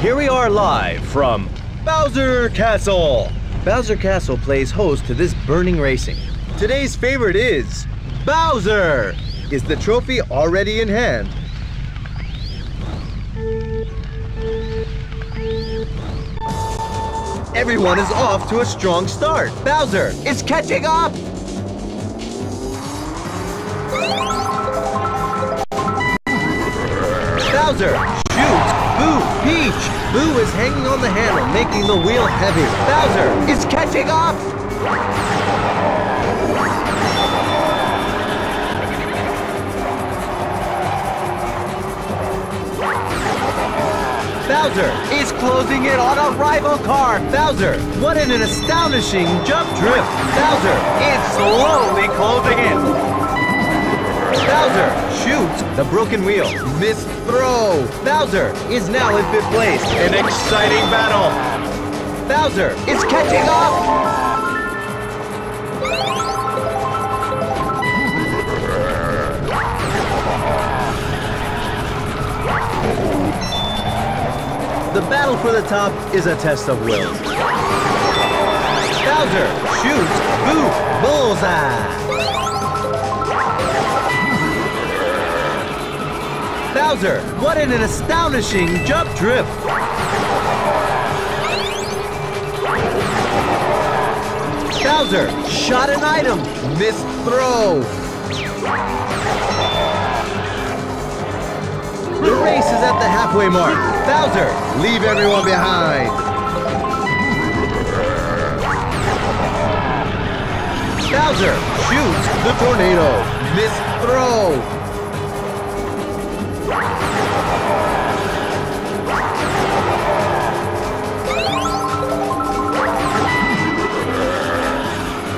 Here we are live from Bowser Castle. Bowser Castle plays host to this burning racing. Today's favorite is Bowser. Is the trophy already in hand? Everyone is off to a strong start. Bowser is catching up. Bowser. Boo is hanging on the handle, making the wheel heavy. Bowser is catching up! Bowser is closing in on a rival car! Bowser, what an astonishing jump drift! Bowser is slowly closing in! Bowser shoots the broken wheel. Missed throw. Bowser is now in fifth place. An exciting battle. Bowser is catching up. The battle for the top is a test of will. Bowser shoots. Boo! Bullseye! Bowser, what an astonishing jump drift! Bowser shot an item, missed throw. The race is at the halfway mark. Bowser, leave everyone behind. Bowser shoots the tornado, missed throw.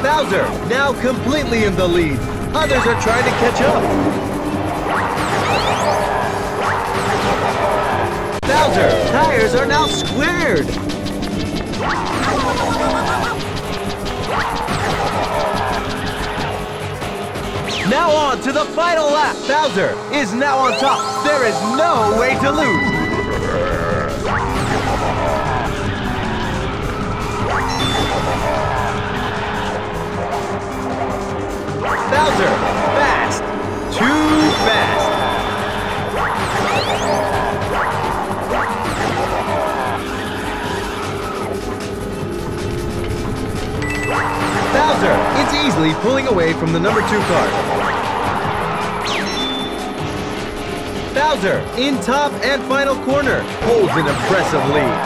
Bowser now completely in the lead. Others are trying to catch up. Bowser tires are now squared. Now on to the final lap. Bowser is now on top. There is no way to lose. Bowser, fast, too fast. Bowser is easily pulling away from the number 2 car. Bowser, in top and final corner, holds an impressive lead.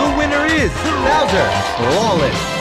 The winner is Bowser, flawless.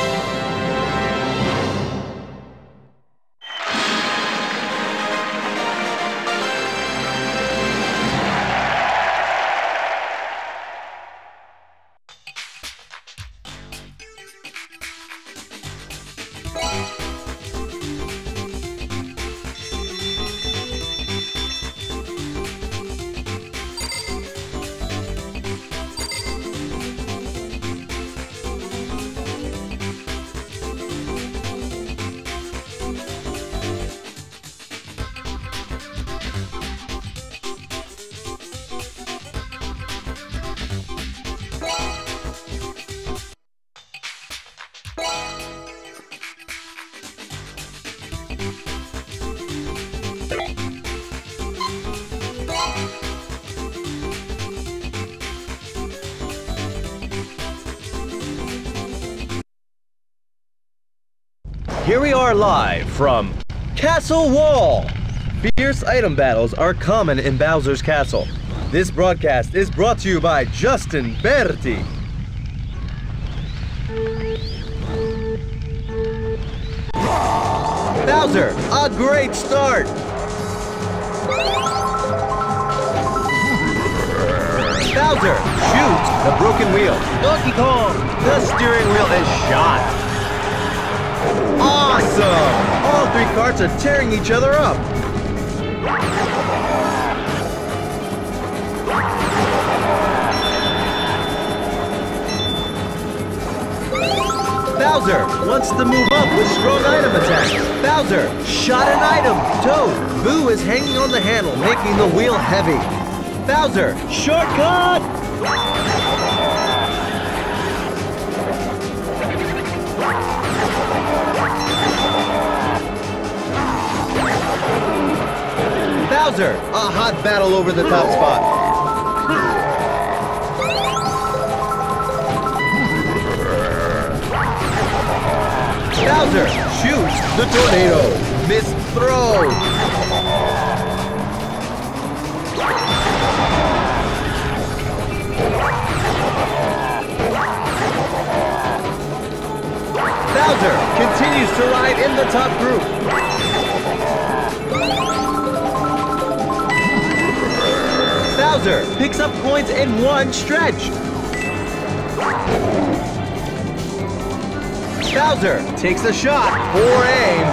Here we are live from Castle Wall! Fierce item battles are common in Bowser's Castle. This broadcast is brought to you by Justin Berti. Bowser, a great start! Bowser shoots the broken wheel. Donkey Kong! The steering wheel is shot. Awesome! All three carts are tearing each other up. Bowser wants to move up with strong item attacks. Bowser shot an item. Toad, Boo is hanging on the handle, making the wheel heavy. Bowser, shortcut! Bowser, a hot battle over the top spot. Bowser shoots the tornado. Missed throw. Bowser continues to ride in the top group. Bowser picks up coins in one stretch. Bowser takes a shot, poor aim.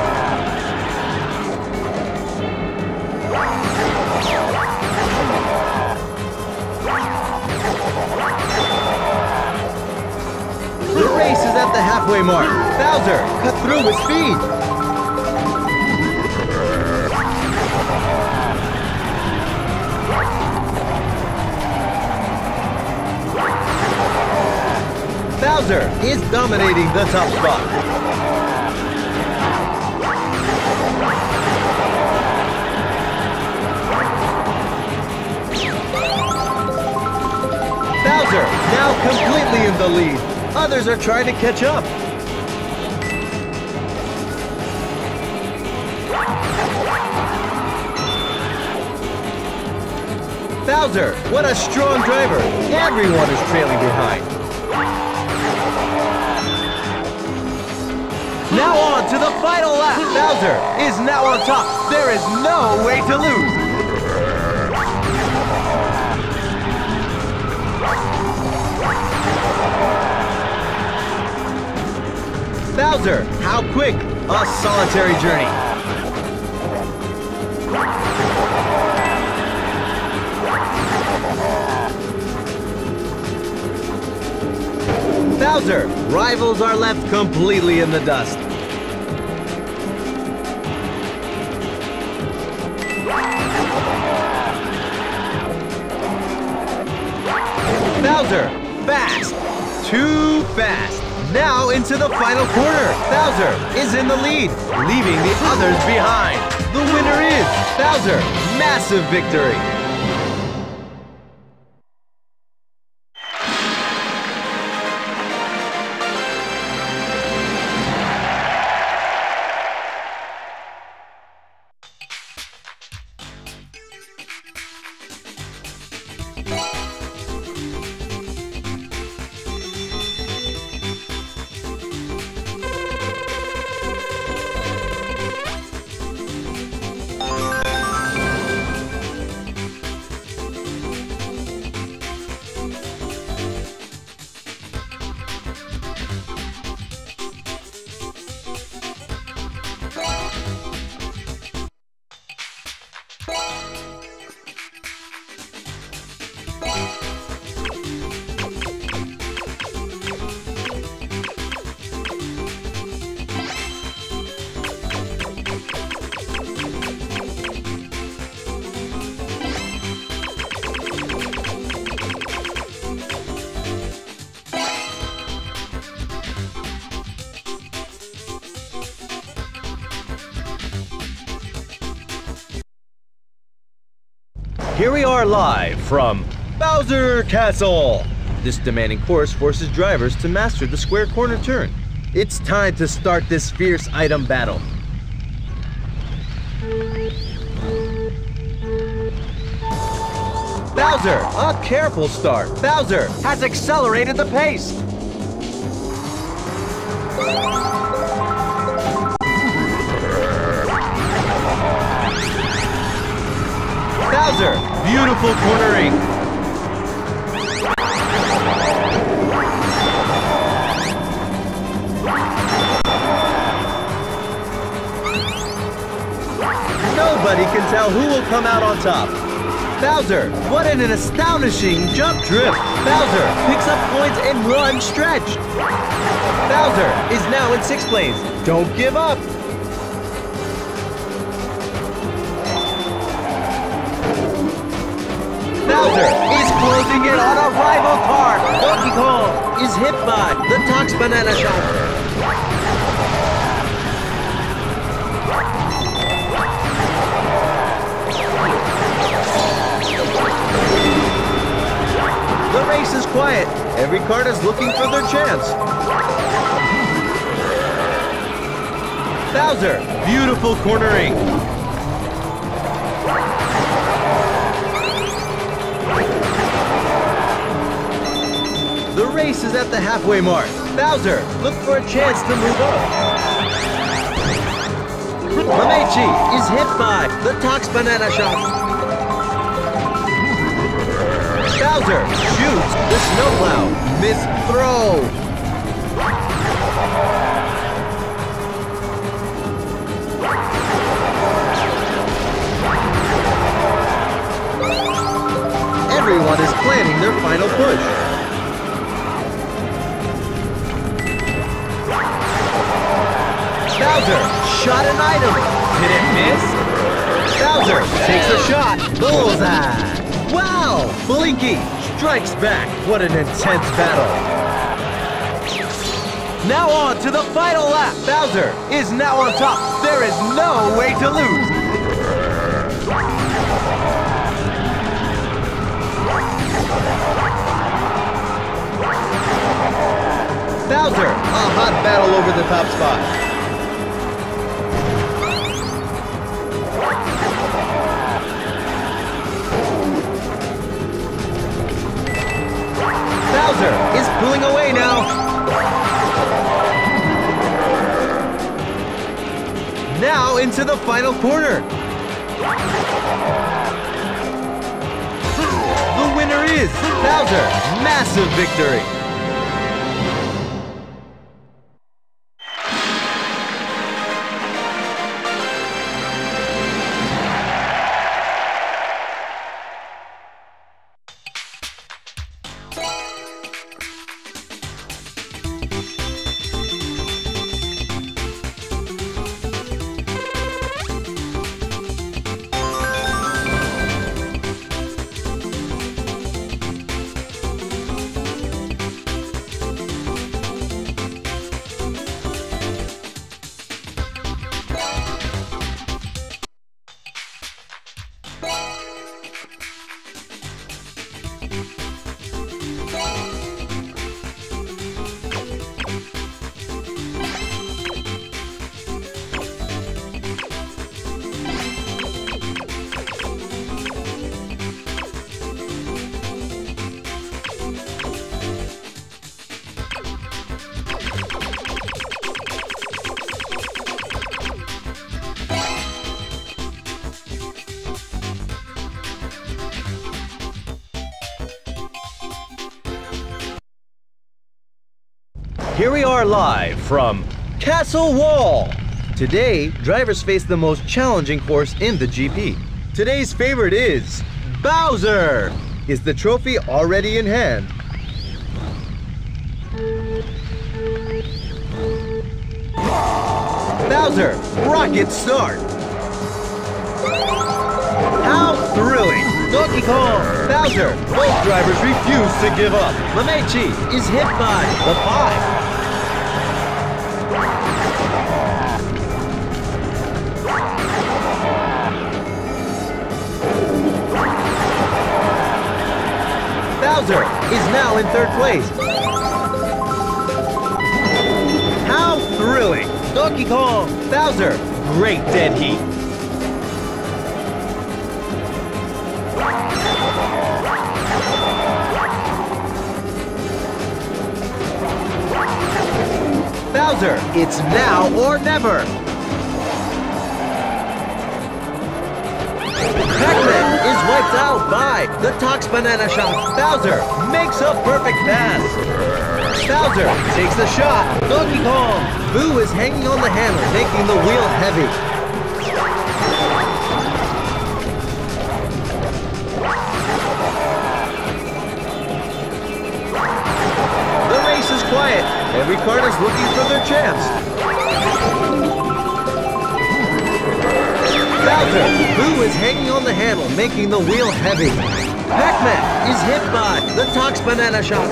The race is at the halfway mark. Bowser cut through with speed. Bowser is dominating the top spot. Bowser now completely in the lead. Others are trying to catch up. Bowser, what a strong driver. Everyone is trailing behind. Now on to the final lap. Bowser is now on top. There is no way to lose. Bowser, how quick. A solitary journey. Bowser, rivals are left completely in the dust. Bowser, fast, too fast. Now into the final corner. Bowser is in the lead, leaving the others behind. The winner is Bowser. Massive victory. Here we are live from Bowser Castle. This demanding course forces drivers to master the square corner turn. It's time to start this fierce item battle. Bowser, a careful start. Bowser has accelerated the pace. Bowser, beautiful cornering. Nobody can tell who will come out on top. Bowser, what an astonishing jump trip! Bowser picks up coins and run stretch! Bowser is now in 6th place. Don't give up! Bowser is closing in on a rival car! Donkey Kong is hit by the Tox Banana Shop. The race is quiet. Every card is looking for their chance. Bowser, beautiful cornering. The race is at the halfway mark. Bowser, look for a chance to move up. Lamechi is hit by the Tox Banana Shop. Bowser shoots the snowplow. Missed throw. Everyone is planning their final push. Bowser shot an item. Did it miss? Bowser takes a shot. Bullseye. Wow! Blinky strikes back. What an intense battle. Now on to the final lap. Bowser is now on top. There is no way to lose. Bowser, a hot battle over the top spot. Bowser is pulling away now. Now into the final corner. The winner is Bowser. Massive victory. Here we are live from Castle Wall. Today, drivers face the most challenging course in the GP. Today's favorite is Bowser. Is the trophy already in hand? Bowser, rocket start. How thrilling. Donkey Kong, Bowser, both drivers refuse to give up. Lamechi is hit by the 5. Bowser is now in 3rd place. How Donkey Kong! Bowser! Great dead heat! Bowser, it's now or never! Pac-Man is wiped out by the Tox Banana Shop. Bowser makes a perfect pass. Bowser takes the shot. Donkey Kong. Boo is hanging on the handle, making the wheel heavy. The race is quiet. Every card is looking for their chance. Bowser, Boo is hanging on the handle, making the wheel heavy. Pac-Man is hit by the Tox Banana Shop.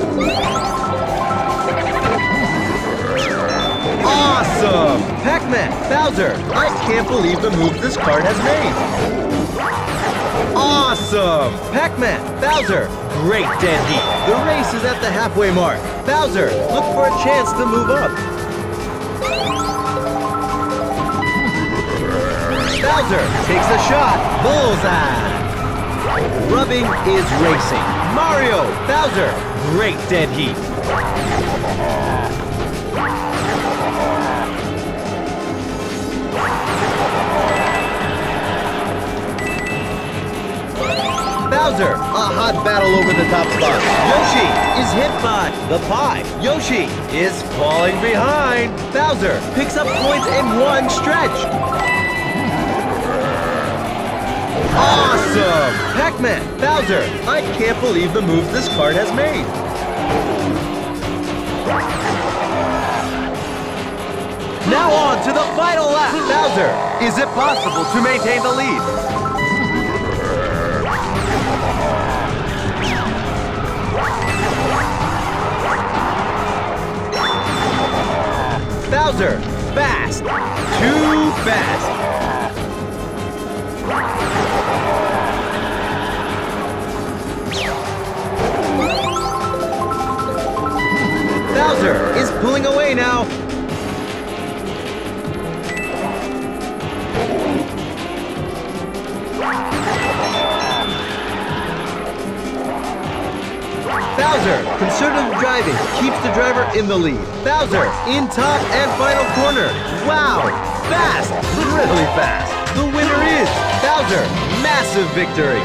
Awesome! Pac-Man, Bowser, I can't believe the move this card has made. Awesome! Pac-Man, Bowser, great dead heat. The race is at the halfway mark. Bowser, look for a chance to move up. Bowser takes the shot. Bullseye. Rubbing is racing. Mario. Bowser. Great dead heat. Bowser. A hot battle over the top spot. Yoshi is hit by the pie. Yoshi is falling behind. Bowser picks up points in one stretch. Awesome! Pac-Man, Bowser, I can't believe the move this card has made. Now on to the final lap. Bowser, is it possible to maintain the lead? Bowser, fast, too fast. Bowser is pulling away now. Bowser, conservative driving, keeps the driver in the lead. Bowser in top and final corner. Wow, fast, really fast. The winner is Bowser. Massive victory.